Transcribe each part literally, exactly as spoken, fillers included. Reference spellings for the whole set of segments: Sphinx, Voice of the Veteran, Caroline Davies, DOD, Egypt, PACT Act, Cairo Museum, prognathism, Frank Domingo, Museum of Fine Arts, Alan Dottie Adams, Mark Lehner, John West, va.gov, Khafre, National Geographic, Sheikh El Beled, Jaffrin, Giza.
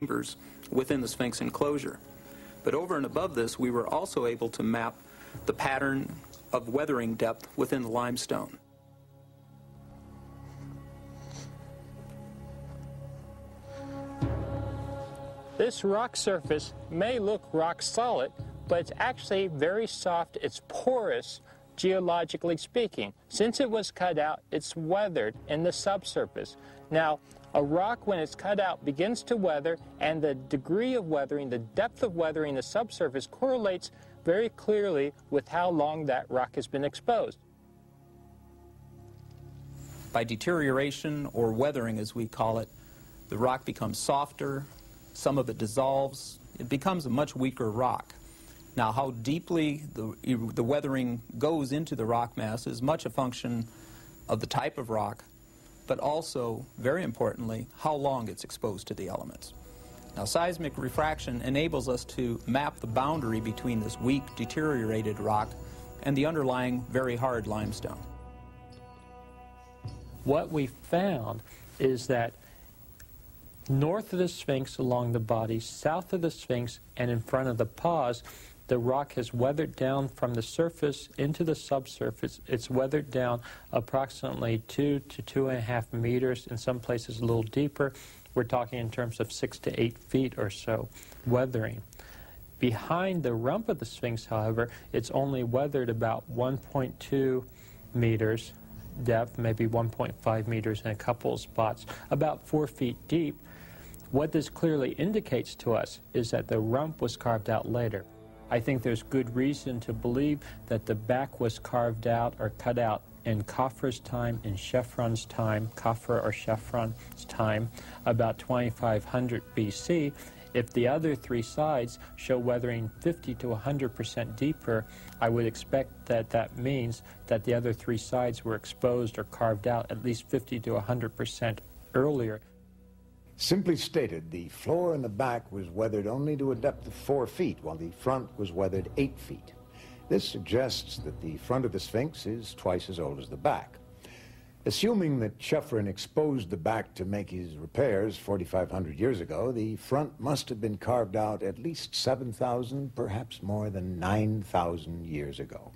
chambers within the Sphinx enclosure. But over and above this, we were also able to map the pattern of weathering depth within the limestone. This rock surface may look rock solid, but it's actually very soft. It's porous, geologically speaking. Since it was cut out, it's weathered in the subsurface. Now, a rock, when it's cut out, begins to weather, and the degree of weathering, the depth of weathering, the subsurface correlates very clearly with how long that rock has been exposed. By deterioration, or weathering as we call it, the rock becomes softer, some of it dissolves, it becomes a much weaker rock. Now, how deeply the, the weathering goes into the rock mass is much a function of the type of rock, but also, very importantly, how long it's exposed to the elements. Now, seismic refraction enables us to map the boundary between this weak, deteriorated rock and the underlying very hard limestone. What we found is that north of the Sphinx along the body, south of the Sphinx, and in front of the paws, the rock has weathered down from the surface into the subsurface. It's weathered down approximately two to two and a half meters, in some places a little deeper. We're talking in terms of six to eight feet or so weathering. Behind the rump of the Sphinx, however, it's only weathered about one point two meters depth, maybe one point five meters in a couple of spots, about four feet deep. What this clearly indicates to us is that the rump was carved out later. I think there's good reason to believe that the back was carved out or cut out in Khafre's time, in Jaffrin's time, Khafre or Jaffrin's time, about twenty-five hundred B C. If the other three sides show weathering fifty to one hundred percent deeper, I would expect that that means that the other three sides were exposed or carved out at least fifty to one hundred percent earlier. Simply stated, the floor and the back was weathered only to a depth of four feet, while the front was weathered eight feet. This suggests that the front of the Sphinx is twice as old as the back. Assuming that Jaffrin exposed the back to make his repairs forty-five hundred years ago, the front must have been carved out at least seven thousand, perhaps more than nine thousand years ago.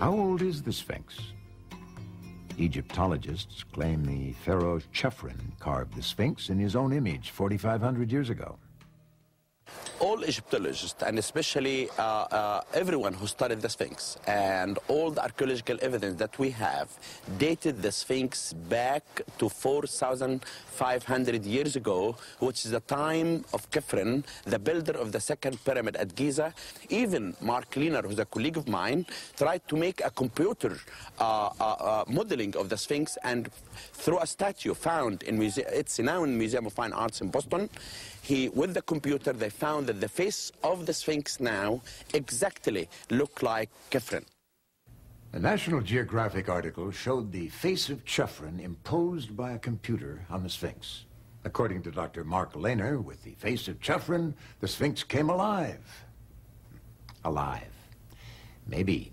How old is the Sphinx? Egyptologists claim the pharaoh Jaffrin carved the Sphinx in his own image forty-five hundred years ago. All Egyptologists, and especially uh, uh, everyone who studied the Sphinx, and all the archaeological evidence that we have, dated the Sphinx back to four thousand five hundred years ago, which is the time of Khafre, the builder of the second pyramid at Giza. Even Mark Lehner, who's a colleague of mine, tried to make a computer uh, uh, uh, modeling of the Sphinx, and through a statue found in muse it's now in Museum of Fine Arts in Boston, he, with the computer, they found that the face of the Sphinx now exactly looked like Jaffrin. The National Geographic article showed the face of Jaffrin imposed by a computer on the Sphinx. According to Doctor Mark Lehner, with the face of Jaffrin, the Sphinx came alive. Alive. Maybe.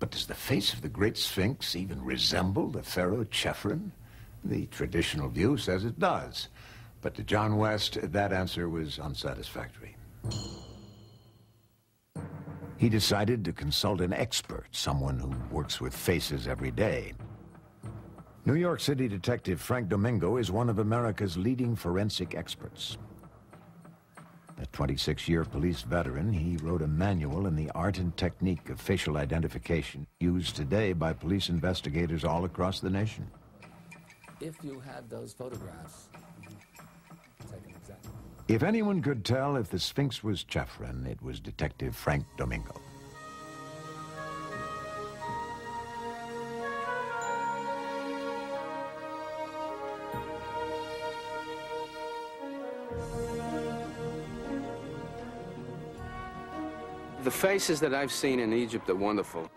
But does the face of the Great Sphinx even resemble the pharaoh Jaffrin? The traditional view says it does. But to John West, that answer was unsatisfactory. He decided to consult an expert, someone who works with faces every day. New York City detective Frank Domingo is one of America's leading forensic experts. A twenty-six year police veteran, he wrote a manual in the art and technique of facial identification used today by police investigators all across the nation. If you had those photographs, if anyone could tell if the Sphinx was Jaffrin, it was Detective Frank Domingo. The faces that I've seen in Egypt are wonderful.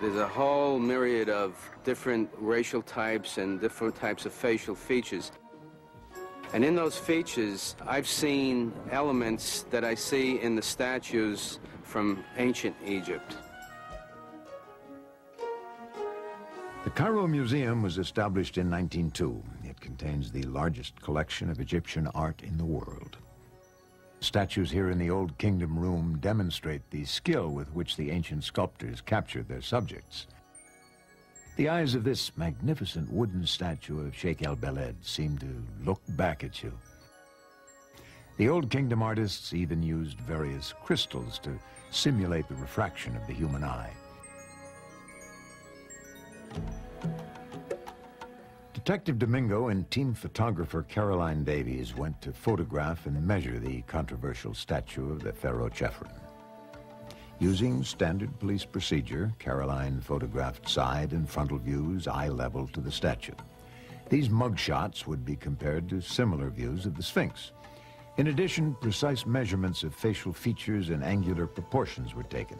There's a whole myriad of different racial types and different types of facial features. And in those features, I've seen elements that I see in the statues from ancient Egypt. The Cairo Museum was established in nineteen oh two. It contains the largest collection of Egyptian art in the world. Statues here in the Old Kingdom room demonstrate the skill with which the ancient sculptors captured their subjects. The eyes of this magnificent wooden statue of Sheikh El Beled seem to look back at you. The Old Kingdom artists even used various crystals to simulate the refraction of the human eye. Detective Domingo and team photographer Caroline Davies went to photograph and measure the controversial statue of the pharaoh Jaffrin. Using standard police procedure, Caroline photographed side and frontal views eye level to the statue. These mugshots would be compared to similar views of the Sphinx. In addition, precise measurements of facial features and angular proportions were taken.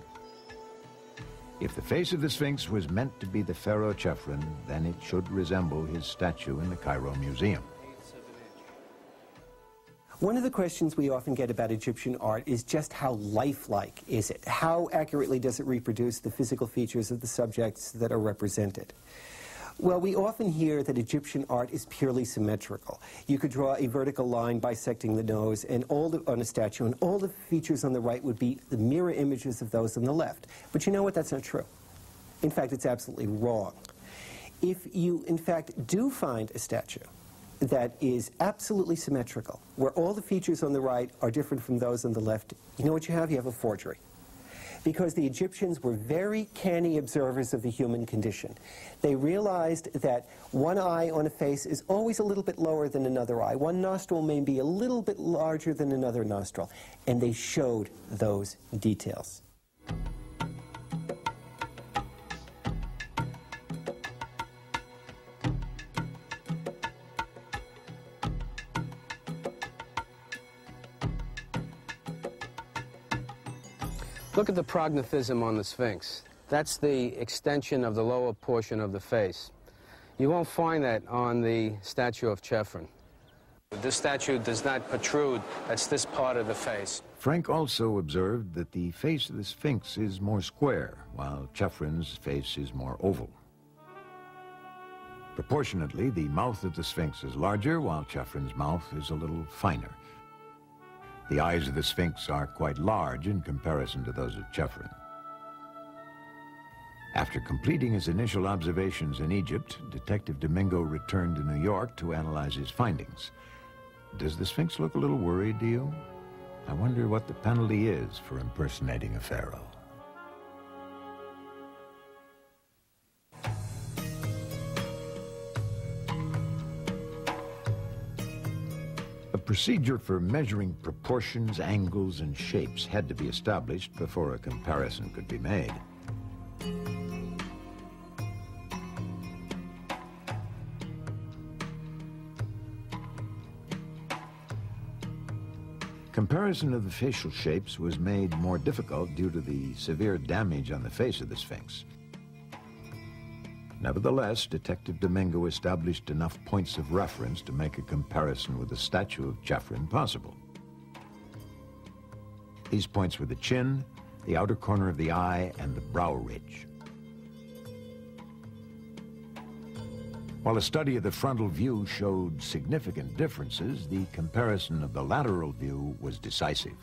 If the face of the Sphinx was meant to be the pharaoh Jaffrin, then it should resemble his statue in the Cairo Museum. One of the questions we often get about Egyptian art is just how lifelike is it? How accurately does it reproduce the physical features of the subjects that are represented? Well, we often hear that Egyptian art is purely symmetrical. You could draw a vertical line bisecting the nose and all the, on a statue, and all the features on the right would be the mirror images of those on the left. But you know what? That's not true. In fact, it's absolutely wrong. If you, in fact, do find a statue that is absolutely symmetrical, where all the features on the right are different from those on the left, you know what you have? You have a forgery. Because the Egyptians were very canny observers of the human condition. They realized that one eye on a face is always a little bit lower than another eye. One nostril may be a little bit larger than another nostril. And they showed those details. Look at the prognathism on the Sphinx. That's the extension of the lower portion of the face. You won't find that on the statue of Jaffrin. This statue does not protrude. That's this part of the face. Frank also observed that the face of the Sphinx is more square, while Jaffrin's face is more oval. Proportionately, the mouth of the Sphinx is larger, while Jaffrin's mouth is a little finer. The eyes of the Sphinx are quite large in comparison to those of Jaffrin. After completing his initial observations in Egypt, Detective Domingo returned to New York to analyze his findings. Does the Sphinx look a little worried to you? I wonder what the penalty is for impersonating a pharaoh. The procedure for measuring proportions, angles, and shapes had to be established before a comparison could be made. Comparison of the facial shapes was made more difficult due to the severe damage on the face of the Sphinx. Nevertheless, Detective Domingo established enough points of reference to make a comparison with the statue of Jaffrin possible. These points were the chin, the outer corner of the eye, and the brow ridge. While a study of the frontal view showed significant differences, the comparison of the lateral view was decisive.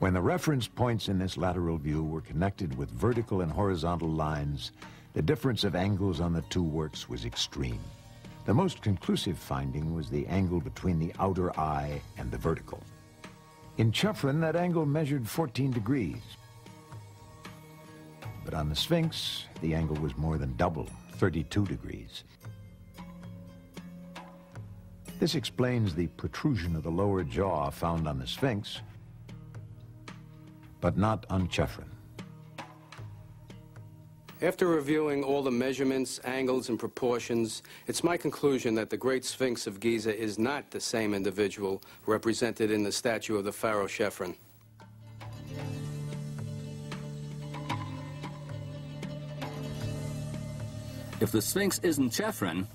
When the reference points in this lateral view were connected with vertical and horizontal lines, the difference of angles on the two works was extreme. The most conclusive finding was the angle between the outer eye and the vertical. In Jaffrin, that angle measured fourteen degrees. But on the Sphinx, the angle was more than double, thirty-two degrees. This explains the protrusion of the lower jaw found on the Sphinx, but not on Jaffrin. After reviewing all the measurements, angles, and proportions, it's my conclusion that the Great Sphinx of Giza is not the same individual represented in the statue of the pharaoh Jaffrin. If the Sphinx isn't Jaffrin,